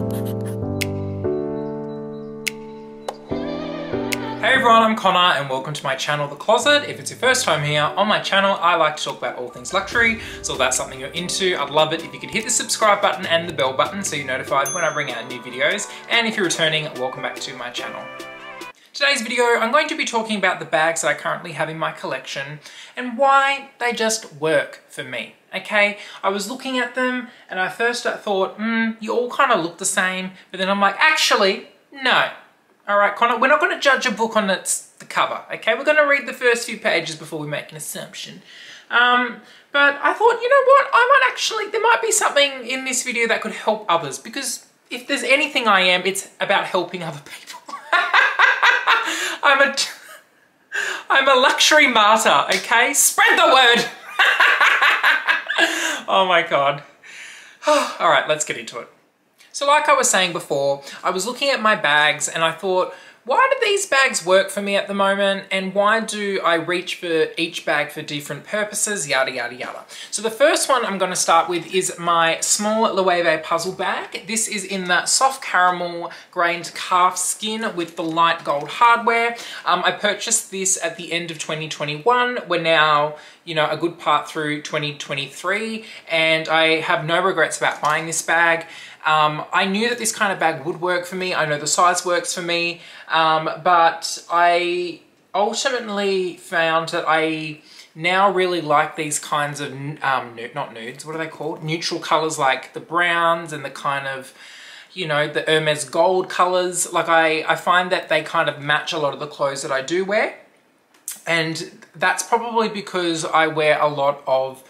Hey everyone, I'm Connor and welcome to my channel, The Closet. If it's your first time here, on my channel I like to talk about all things luxury, so if that's something you're into, I'd love it if you could hit the subscribe button and the bell button so you're notified when I bring out new videos, and if you're returning, welcome back to my channel. Today's video, I'm going to be talking about the bags that I currently have in my collection and why they just work for me. Okay, I was looking at them and at first I thought, you all kind of look the same, but then I'm like, actually, no. Alright, Connor, we're not going to judge a book on the cover, okay? We're going to read the first few pages before we make an assumption. But I thought, you know what, there might be something in this video that could help others, because if there's anything I am, it's about helping other people. I'm a luxury martyr, okay? Spread the word! Oh my god. Alright, let's get into it. So like I was saying before, I was looking at my bags and I thought, why do these bags work for me at the moment, and why do I reach for each bag for different purposes, yada yada yada. So the first one I'm going to start with is my small Loewe puzzle bag. This is in that soft caramel grained calf skin with the light gold hardware. I purchased this at the end of 2021. We're now, you know, a good part through 2023 and I have no regrets about buying this bag. I knew that this kind of bag would work for me. I know the size works for me, but I ultimately found that I now really like these kinds of, not nudes, what are they called? Neutral colors, like the browns and the kind of, you know, the Hermes gold colors. Like I find that they kind of match a lot of the clothes that I do wear. And that's probably because I wear a lot of,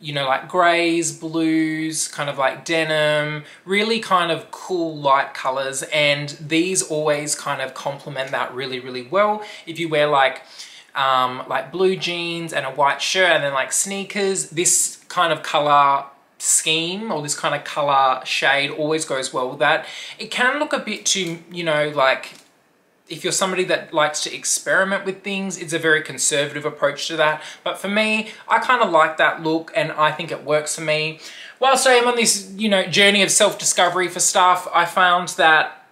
you know, like greys, blues, kind of like denim, really kind of cool light colors, and these always kind of complement that really, really well. If you wear like blue jeans and a white shirt and then like sneakers, this kind of color scheme or this kind of color shade always goes well with that. It can look a bit too, you know, like, if you're somebody that likes to experiment with things, it's a very conservative approach to that. But for me, I kind of like that look and I think it works for me. Whilst I am on this, you know, journey of self-discovery for stuff, I found that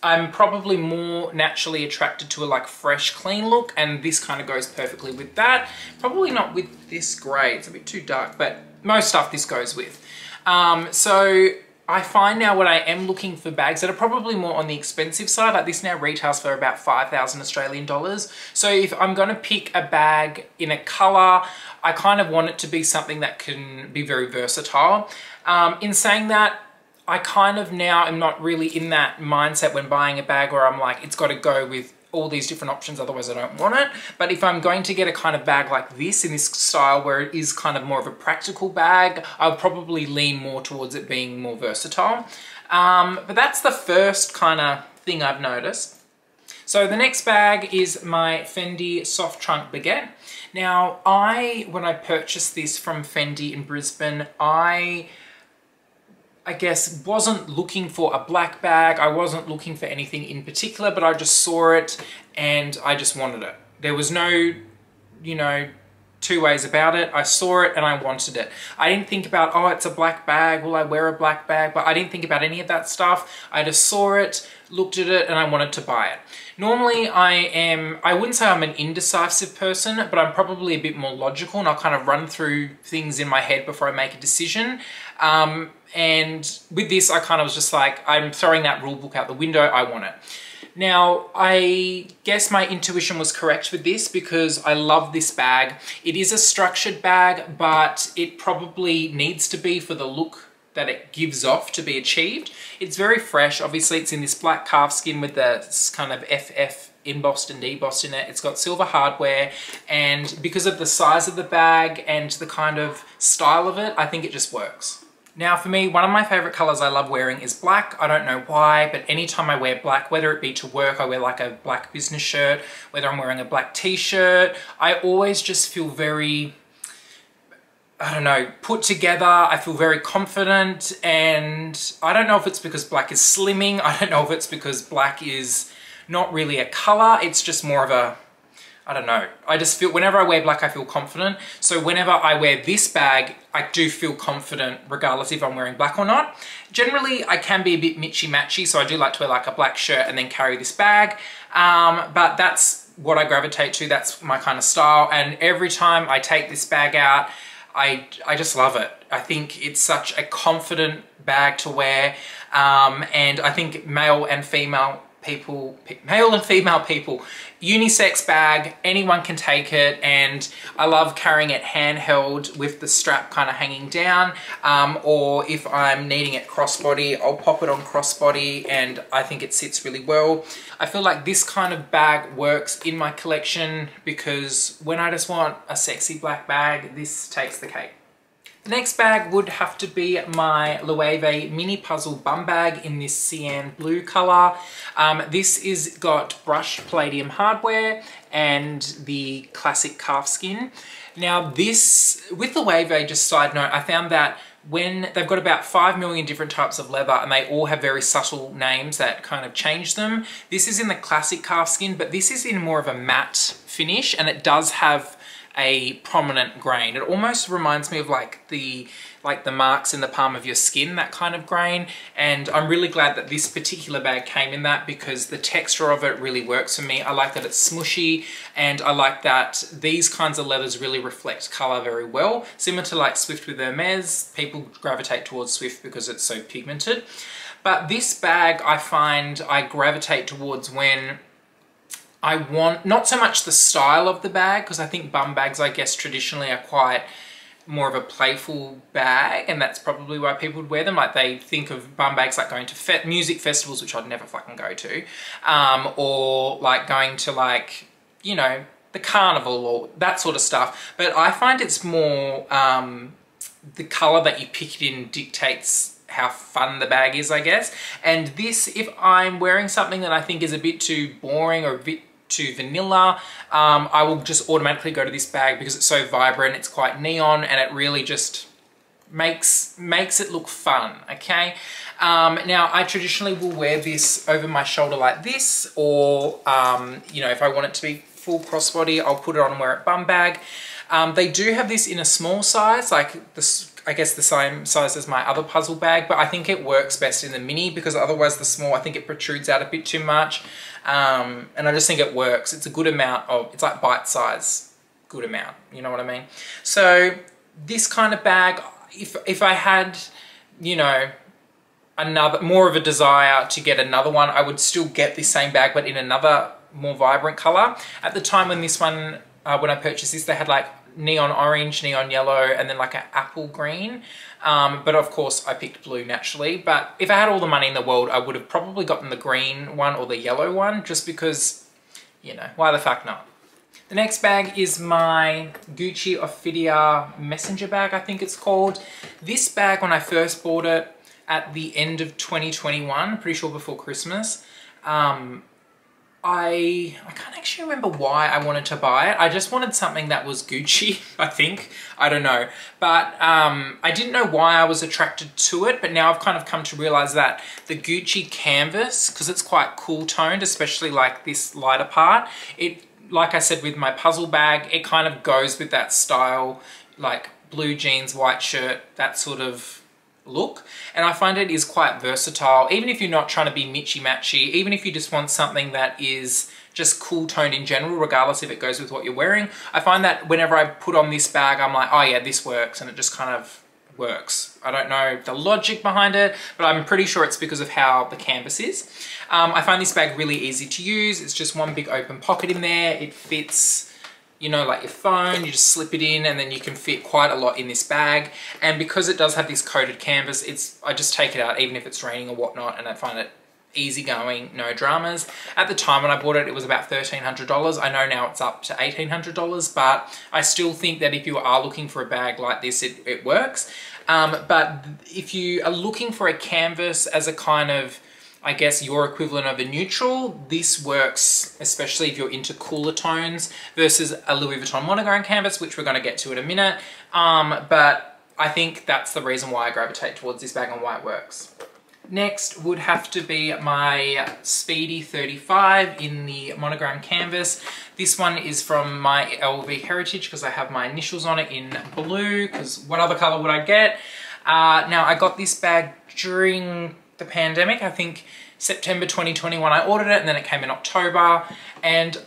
I'm probably more naturally attracted to a like fresh, clean look, and this kind of goes perfectly with that. Probably not with this grey, it's a bit too dark, but most stuff this goes with. So I find now when I am looking for bags that are probably more on the expensive side, like this now retails for about 5,000 Australian dollars. So if I'm gonna pick a bag in a color, I kind of want it to be something that can be very versatile. In saying that, I kind of now am not really in that mindset when buying a bag where I'm like, it's gotta go with all these different options, otherwise I don't want it. But if I'm going to get a kind of bag like this, in this style where it is kind of more of a practical bag, I'll probably lean more towards it being more versatile. But that's the first kind of thing I've noticed. So the next bag is my Fendi Soft Trunk Baguette. Now, when I purchased this from Fendi in Brisbane, I guess wasn't looking for a black bag. I wasn't looking for anything in particular, but I just saw it and I just wanted it. There was no, you know, two ways about it. I saw it and I wanted it. I didn't think about, oh, it's a black bag, will I wear a black bag? But I didn't think about any of that stuff. I just saw it, looked at it, and I wanted to buy it. Normally I wouldn't say I'm an indecisive person, but I'm probably a bit more logical and I'll kind of run through things in my head before I make a decision. And with this, I kind of was just like, I'm throwing that rule book out the window, I want it. Now, I guess my intuition was correct with this because I love this bag. It is a structured bag, but it probably needs to be for the look that it gives off to be achieved. It's very fresh. Obviously, it's in this black calf skin with this kind of FF embossed and debossed in it. It's got silver hardware, and because of the size of the bag and the kind of style of it, I think it just works. Now for me, one of my favorite colors I love wearing is black. I don't know why, but anytime I wear black, whether it be to work, I wear like a black business shirt, whether I'm wearing a black t-shirt, I always just feel very, I don't know, put together. I feel very confident, and I don't know if it's because black is slimming. I don't know if it's because black is not really a color. It's just more of a, I don't know. I just feel, whenever I wear black, I feel confident. So whenever I wear this bag, I do feel confident regardless if I'm wearing black or not. Generally, I can be a bit mitchy-matchy, so I do like to wear like a black shirt and then carry this bag. But that's what I gravitate to. That's my kind of style. And every time I take this bag out, I just love it. I think it's such a confident bag to wear. And I think male and female people, unisex bag, anyone can take it, and I love carrying it handheld with the strap kind of hanging down, or if I'm needing it crossbody, I'll pop it on crossbody, and I think it sits really well. I feel like this kind of bag works in my collection because when I just want a sexy black bag, this takes the cake. The next bag would have to be my Loewe Mini Puzzle Bum Bag in this cyan blue colour. This is got brushed palladium hardware and the classic calfskin. Now this, with Loewe, just side note, I found that when they've got about 5 million different types of leather and they all have very subtle names that kind of change them. This is in the classic calfskin, but this is in more of a matte finish, and it does have a prominent grain. It almost reminds me of like the marks in the palm of your skin, that kind of grain. And I'm really glad that this particular bag came in that, because the texture of it really works for me. I like that it's smooshy, and I like that these kinds of leathers really reflect color very well. Similar to like Swift with Hermes, people gravitate towards Swift because it's so pigmented. But this bag I find I gravitate towards when I want, not so much the style of the bag, because I think bum bags, I guess, traditionally are quite more of a playful bag, and that's probably why people would wear them. Like, they think of bum bags like going to music festivals, which I'd never fucking go to, or like going to like, you know, the carnival or that sort of stuff. But I find it's more the colour that you pick it in dictates how fun the bag is, I guess. And this, if I'm wearing something that I think is a bit too boring or a bit too vanilla, I will just automatically go to this bag because it's so vibrant, it's quite neon, and it really just makes it look fun, okay? Now, I traditionally will wear this over my shoulder like this, or, you know, if I want it to be full crossbody, I'll put it on and wear it bum bag. They do have this in a small size, like the, I guess the same size as my other puzzle bag, but I think it works best in the mini because otherwise the small, I think it protrudes out a bit too much. And I just think it works. It's a good amount of, it's like bite size, good amount, you know what I mean? So this kind of bag, if I had, you know, another, more of a desire to get another one, I would still get this same bag, but in another more vibrant color. At the time when this one, when I purchased this, they had like neon orange, neon yellow, and then like an apple green. But of course I picked blue naturally, but if I had all the money in the world, I would have probably gotten the green one or the yellow one just because, you know, why the fuck not? The next bag is my Gucci Ophidia Messenger bag, I think it's called. This bag, when I first bought it at the end of 2021, pretty sure before Christmas, I can't actually remember why I wanted to buy it. I just wanted something that was Gucci, I think. I don't know. But I didn't know why I was attracted to it, but now I've kind of come to realize that the Gucci canvas, because it's quite cool toned, especially like this lighter part, it, like I said with my puzzle bag, it kind of goes with that style, like blue jeans, white shirt, that sort of look. And I find it is quite versatile, even if you're not trying to be mitchy-matchy, even if you just want something that is just cool toned in general, regardless if it goes with what you're wearing. I find that whenever I put on this bag, I'm like, oh yeah, this works, and it just kind of works. I don't know the logic behind it, but I'm pretty sure it's because of how the canvas is. I find this bag really easy to use. It's just one big open pocket in there. It fits, you know, like your phone, you just slip it in, and then you can fit quite a lot in this bag. And because it does have this coated canvas, it's, I just take it out even if it's raining or whatnot, and I find it easy going, no dramas. At the time when I bought it, it was about $1,300. I know now it's up to $1,800, but I still think that if you are looking for a bag like this, it works. But if you are looking for a canvas as a kind of, I guess, your equivalent of a neutral, this works, especially if you're into cooler tones, versus a Louis Vuitton monogram canvas, which we're going to get to in a minute. But I think that's the reason why I gravitate towards this bag and why it works. Next would have to be my Speedy 35 in the monogram canvas. This one is from my LV Heritage because I have my initials on it in blue, because what other color would I get? Now I got this bag during the pandemic, I think September 2021 I ordered it, and then it came in October, and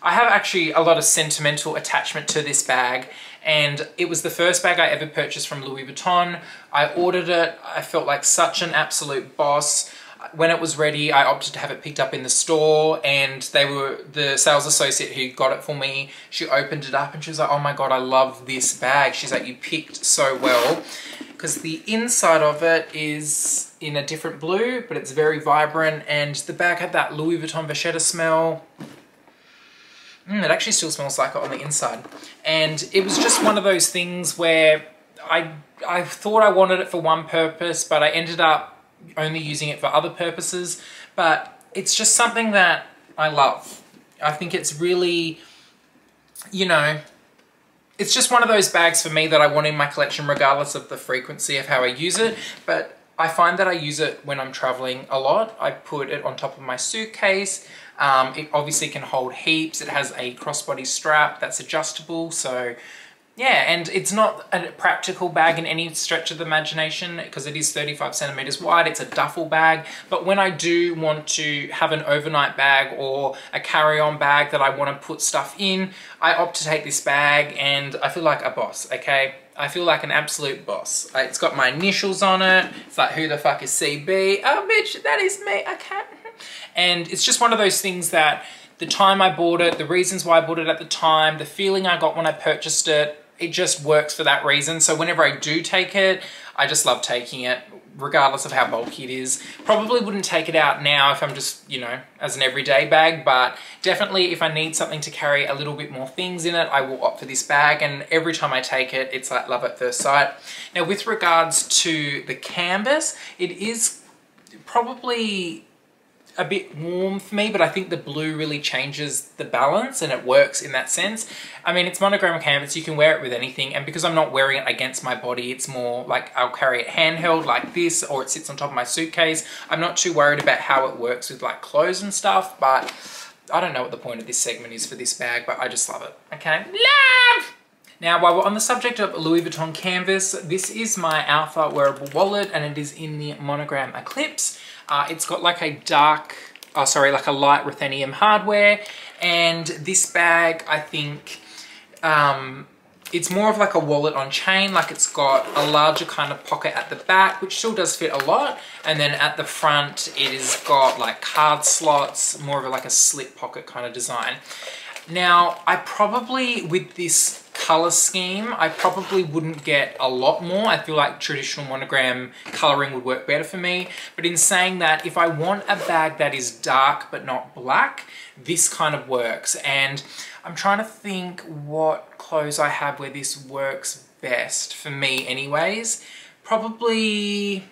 I have actually a lot of sentimental attachment to this bag, and it was the first bag I ever purchased from Louis Vuitton. I ordered it, I felt like such an absolute boss. When it was ready, I opted to have it picked up in the store, and the sales associate who got it for me, she opened it up and she was like, oh my God, I love this bag. She's like, you picked so well. Because the inside of it is in a different blue, but it's very vibrant, and the bag had that Louis Vuitton vachetta smell. It actually still smells like it on the inside. And it was just one of those things where I thought I wanted it for one purpose, but I ended up only using it for other purposes. But it's just something that I love. I think it's really, you know, it's just one of those bags for me that I want in my collection regardless of the frequency of how I use it. But I find that I use it when I'm traveling a lot. I put it on top of my suitcase. It obviously can hold heaps. It has a crossbody strap that's adjustable. So yeah, and it's not a practical bag in any stretch of the imagination because it is 35 centimeters wide. It's a duffel bag. But when I do want to have an overnight bag or a carry-on bag that I want to put stuff in, I opt to take this bag and I feel like a boss, okay? I feel like an absolute boss. It's got my initials on it. It's like, who the fuck is CB? Oh, bitch, that is me. I can't. And it's just one of those things that the time I bought it, the reasons why I bought it at the time, the feeling I got when I purchased it, it just works for that reason. So whenever I do take it, I just love taking it, regardless of how bulky it is. Probably wouldn't take it out now if I'm just, you know, as an everyday bag, but definitely if I need something to carry a little bit more things in it, I will opt for this bag, and every time I take it, it's like love at first sight. Now with regards to the canvas, it is probably a bit warm for me, but I think the blue really changes the balance and it works in that sense. I mean, it's monogram canvas, you can wear it with anything, and because I'm not wearing it against my body, it's more like I'll carry it handheld like this, or it sits on top of my suitcase. I'm not too worried about how it works with like clothes and stuff, but I don't know what the point of this segment is for this bag, but I just love it, okay? Love! Now, while we're on the subject of Louis Vuitton canvas, this is my Alpha wearable wallet, and it is in the monogram Eclipse. It's got like a light ruthenium hardware, and this bag, I think, it's more of like a wallet on chain. Like, it's got a larger kind of pocket at the back, which still does fit a lot, and then at the front, it has got like card slots, more of like a slip pocket kind of design. Now, I probably, with this color scheme, I probably wouldn't get a lot more. I feel like traditional monogram coloring would work better for me. But in saying that, if I want a bag that is dark but not black, this kind of works. And I'm trying to think what clothes I have where this works best for me anyways. Probably,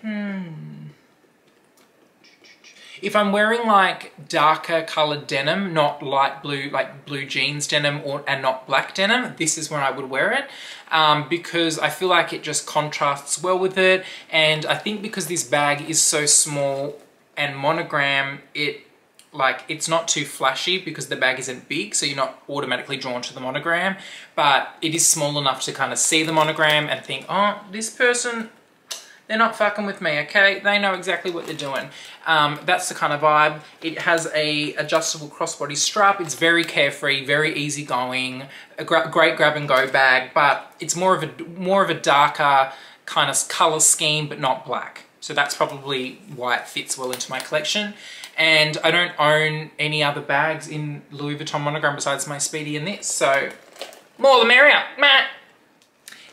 if I'm wearing like darker colored denim, not light blue, like blue jeans denim, and not black denim, this is when I would wear it, because I feel like it just contrasts well with it. And I think because this bag is so small and monogram, it's not too flashy because the bag isn't big, so you're not automatically drawn to the monogram, but it is small enough to kind of see the monogram and think, oh, this person, they're not fucking with me, okay? They know exactly what they're doing. That's the kind of vibe. It has a adjustable crossbody strap. It's very carefree, very easygoing, a great grab and go bag, but it's more of a darker kind of color scheme, but not black. So that's probably why it fits well into my collection. And I don't own any other bags in Louis Vuitton monogram besides my Speedy and this, so more the merrier, meh.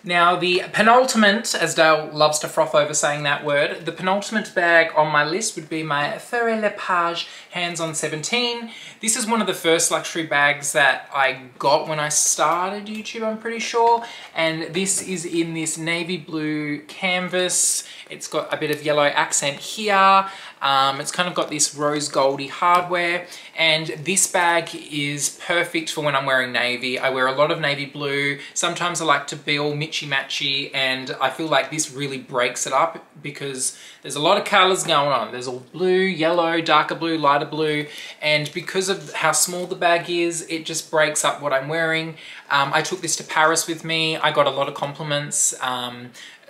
Now, the penultimate, as Dale loves to froth over saying that word, the penultimate bag on my list would be my Ferré Le Page Hands-On 17. This is one of the first luxury bags that I got when I started YouTube, I'm pretty sure. And this is in this navy blue canvas. It's got a bit of yellow accent here. It's kind of got this rose goldy hardware. And this bag is perfect for when I'm wearing navy. I wear a lot of navy blue. Sometimes I like to be all mixed mixy-matchy, and I feel like this really breaks it up because there's a lot of colours going on. There's all blue, yellow, darker blue, lighter blue, and because of how small the bag is, it just breaks up what I'm wearing. I took this to Paris with me. I got a lot of compliments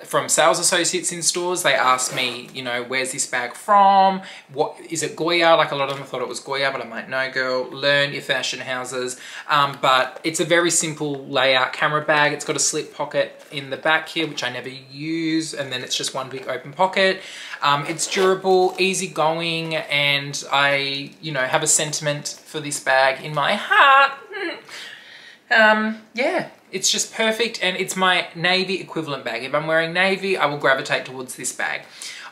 from sales associates in stores. They asked me, you know, where's this bag from? What is it, Goyard? Like, a lot of them thought it was Goyard, but I'm like, no girl, learn your fashion houses. But it's a very simple layout camera bag. It's got a slip pocket in the back here, which I never use, and then it's just one big open pocket. It's durable, easygoing, and I, you know, have a sentiment for this bag in my heart. Yeah. It's just perfect, and it's my navy equivalent bag. If I'm wearing navy, I will gravitate towards this bag.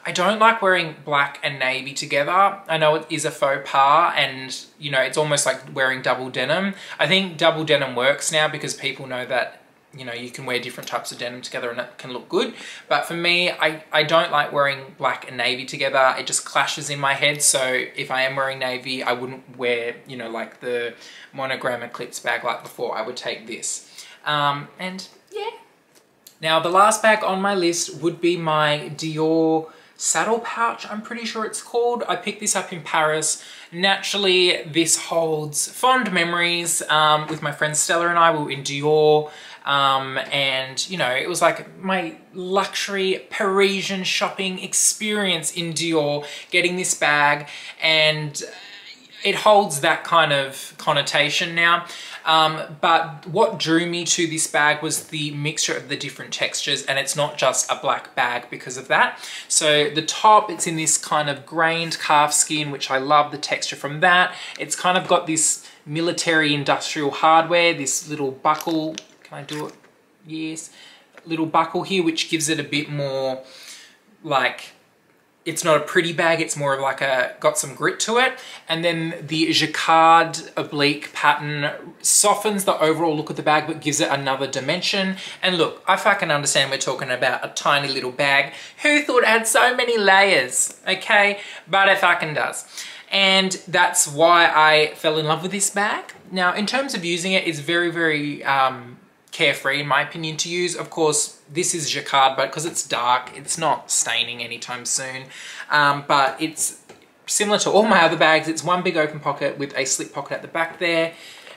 I don't like wearing black and navy together. I know it is a faux pas, and you know, it's almost like wearing double denim. I think double denim works now because people know that, you know, you can wear different types of denim together and it can look good. But for me, I don't like wearing black and navy together. It just clashes in my head. So if I am wearing navy, I wouldn't wear, you know, like the monogram Eclipse bag like before. I would take this. And yeah. Now the last bag on my list would be my Dior saddle pouch, I'm pretty sure it's called. I picked this up in Paris. Naturally, this holds fond memories with my friend Stella and I. We were in Dior, and you know, it was like my luxury Parisian shopping experience in Dior, getting this bag, and it holds that kind of connotation now. But what drew me to this bag was the mixture of the different textures, and it's not just a black bag because of that. So the top, it's in this kind of grained calf skin, which I love the texture from that. It's kind of got this military industrial hardware, this little buckle. Can I do it? Yes. Little buckle here, which gives it a bit more like, it's not a pretty bag, it's more of like a, got some grit to it. And then the jacquard oblique pattern softens the overall look of the bag, but gives it another dimension. And look, I fucking understand we're talking about a tiny little bag. Who thought it had so many layers, okay? But it fucking does. And that's why I fell in love with this bag. Now, in terms of using it, it's very, very carefree, in my opinion, to use. Of course, this is jacquard, but because it's dark, it's not staining anytime soon. But it's similar to all my other bags. It's one big open pocket with a slip pocket at the back there.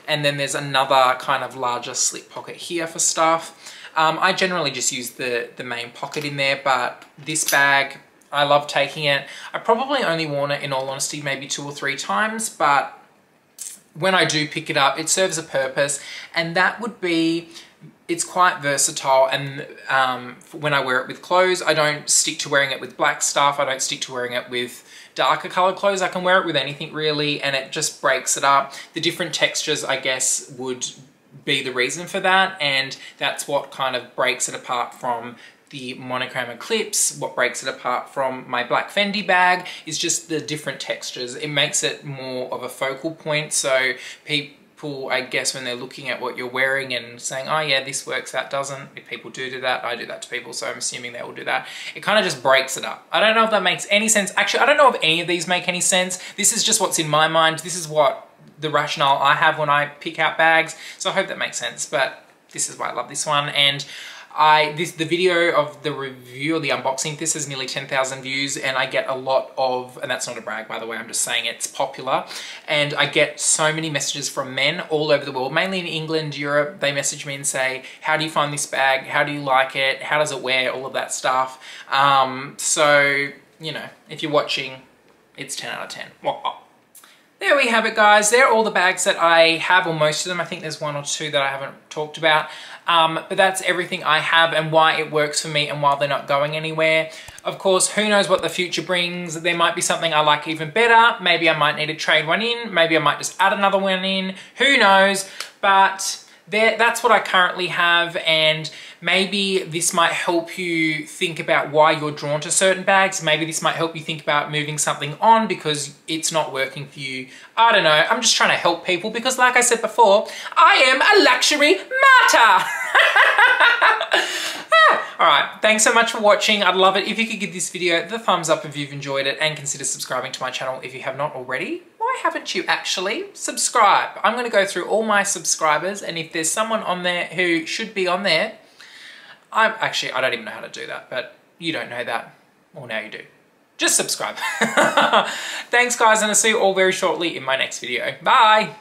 And then there's another kind of larger slip pocket here for stuff. I generally just use the main pocket in there, but this bag, I love taking it. I probably only worn it, in all honesty, maybe 2 or 3 times, but when I do pick it up, it serves a purpose, and that would be, it's quite versatile. And when I wear it with clothes, I don't stick to wearing it with black stuff. I don't stick to wearing it with darker colored clothes. I can wear it with anything really, and it just breaks it up. The different textures, I guess, would be the reason for that, and that's what kind of breaks it apart from the monochrome Eclipse. What breaks it apart from my black Fendi bag is just the different textures. It makes it more of a focal point, so people, I guess, when they're looking at what you're wearing and saying, oh yeah, this works, that doesn't, if people do that, I do that to people, so I'm assuming they will do that. It kind of just breaks it up. I don't know if that makes any sense. Actually, I don't know if any of these make any sense. This is just what's in my mind. This is what the rationale I have when I pick out bags, so I hope that makes sense. But this is why I love this one, and the video of the review or the unboxing, this has nearly 10,000 views, and I get a lot of, and that's not a brag, by the way, I'm just saying it's popular, and I get so many messages from men all over the world, mainly in England, Europe. They message me and say, how do you find this bag? How do you like it? How does it wear? All of that stuff. So, you know, if you're watching, it's 10 out of 10. There we have it, guys. They're all the bags that I have, or most of them. I think there's 1 or 2 that I haven't talked about. But that's everything I have and why it works for me and why they're not going anywhere. Of course, who knows what the future brings. There might be something I like even better. Maybe I might need to trade one in. Maybe I might just add another one in. Who knows? But that's what I currently have, and maybe this might help you think about why you're drawn to certain bags. Maybe this might help you think about moving something on because it's not working for you. I don't know. I'm just trying to help people because, like I said before, I am a luxury martyr. All right, thanks so much for watching. I'd love it if you could give this video the thumbs up if you've enjoyed it, and consider subscribing to my channel if you have not already. Why haven't you actually? Subscribe. I'm going to go through all my subscribers, and if there's someone on there who should be on there, I don't even know how to do that, but you don't know that. Well, now you do. Just subscribe. Thanks guys, and I'll see you all very shortly in my next video. Bye.